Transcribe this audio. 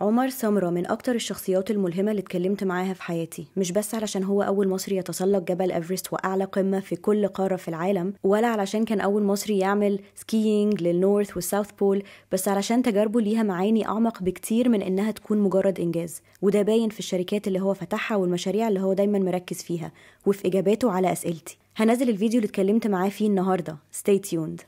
عمر سمرة من أكتر الشخصيات الملهمة اللي اتكلمت معاها في حياتي، مش بس علشان هو أول مصري يتسلق جبل إيفرست وأعلى قمة في كل قارة في العالم، ولا علشان كان أول مصري يعمل سكيينج للنورث والساوث بول، بس علشان تجاربه ليها معاني أعمق بكتير من إنها تكون مجرد إنجاز، وده باين في الشركات اللي هو فتحها والمشاريع اللي هو دايما مركز فيها، وفي إجاباته على أسئلتي. هنزل الفيديو اللي اتكلمت معاه فيه النهاردة. Stay tuned.